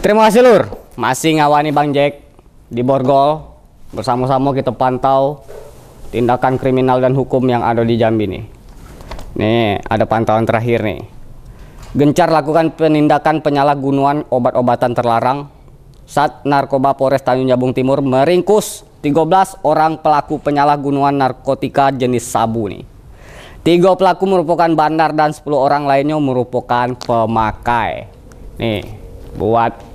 Terima kasih Lur, masih ngawani Bang Jack di Borgol. Bersama-sama kita pantau tindakan kriminal dan hukum yang ada di Jambi nih. Nih ada pantauan terakhir nih. Gencar lakukan penindakan penyalahgunaan obat-obatan terlarang. Sat Narkoba Polres Tanjung Jabung Timur meringkus 13 orang pelaku penyalahgunaan narkotika jenis sabu nih. 3 pelaku merupakan bandar dan 10 orang lainnya merupakan pemakai. Nih, buat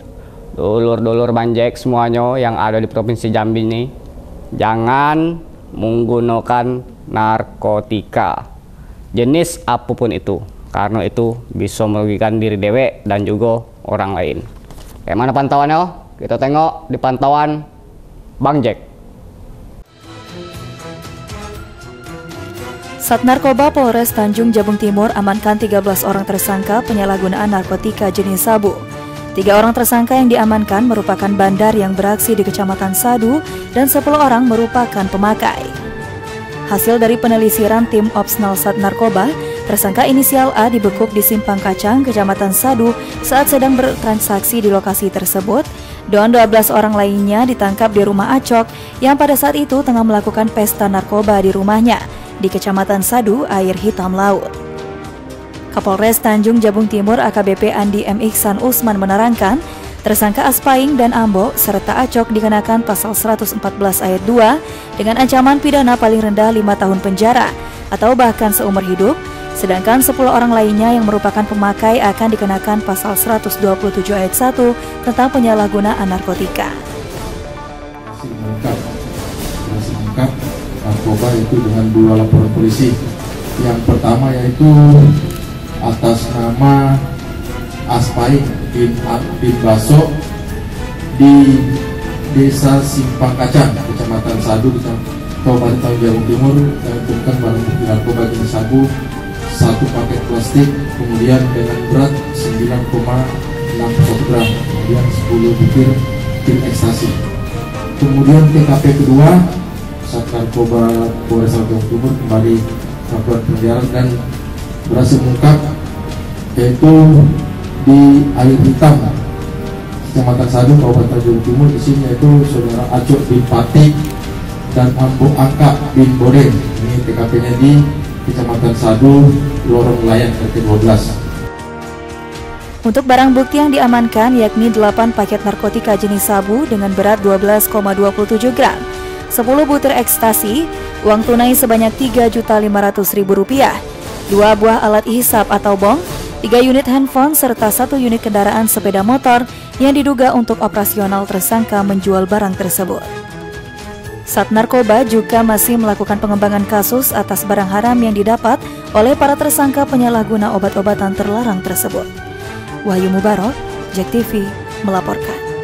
dulur-dulur Bang Jack semuanya yang ada di Provinsi Jambi nih, jangan menggunakan narkotika jenis apapun itu, karena itu bisa merugikan diri dewek dan juga orang lain. Kayak mana pantauannya? Kita tengok di pantauan Bang Jack. Sat Narkoba Polres Tanjung Jabung Timur amankan 13 orang tersangka penyalahgunaan narkotika jenis sabu. 3 orang tersangka yang diamankan merupakan bandar yang beraksi di Kecamatan Sadu dan 10 orang merupakan pemakai. Hasil dari penelisiran tim Opsnal Sat Narkoba, tersangka inisial A dibekuk di Simpang Kacang, Kecamatan Sadu saat sedang bertransaksi di lokasi tersebut, dan 12 orang lainnya ditangkap di rumah Acok yang pada saat itu tengah melakukan pesta narkoba di rumahnya di Kecamatan Sadu, Air Hitam Laut. Kapolres Tanjung Jabung Timur AKBP Andi M. Ihsan Usman menerangkan, tersangka Aspaing dan Ambo serta Acok dikenakan pasal 114 ayat 2 dengan ancaman pidana paling rendah 5 tahun penjara atau bahkan seumur hidup, sedangkan 10 orang lainnya yang merupakan pemakai akan dikenakan pasal 127 ayat 1 tentang penyalahgunaan narkotika. Masih lengkap narkoba itu dengan 2 laporan polisi. Yang pertama yaitu atas nama Aspaing bin Baso di Desa Simpang Kacang, Kecamatan Sadu, Kabupaten Tanjung Jabung Timur, yang ditemukan barang bukti narkoba jenis sabu 1 paket plastik, kemudian dengan berat 9,61 gram, kemudian 10 butir pil ekstasi. Kemudian TKP kedua, Sat Narkoba Polres Tanjung Jabung Timur kembali melakukan pengejaran dan berhasil mengungkap, yaitu di Air Hitam, Kecamatan Sadu, Kabupaten Tanjung Jabung Timur. Di sini yaitu saudara Acok bin Patik dan Ambo Aka bin Boden. Ini TKP-nya di Kecamatan Sadu, Lorong Layan, RT 12. Untuk barang bukti yang diamankan yakni 8 paket narkotika jenis sabu dengan berat 12,27 gram, 10 butir ekstasi, uang tunai sebanyak Rp3.500.000, 2 buah alat hisap atau bong, 3 unit handphone, serta 1 unit kendaraan sepeda motor yang diduga untuk operasional tersangka menjual barang tersebut. Sat Narkoba juga masih melakukan pengembangan kasus atas barang haram yang didapat oleh para tersangka penyalahguna obat-obatan terlarang tersebut. Wahyu Mubarok, JEK TV melaporkan.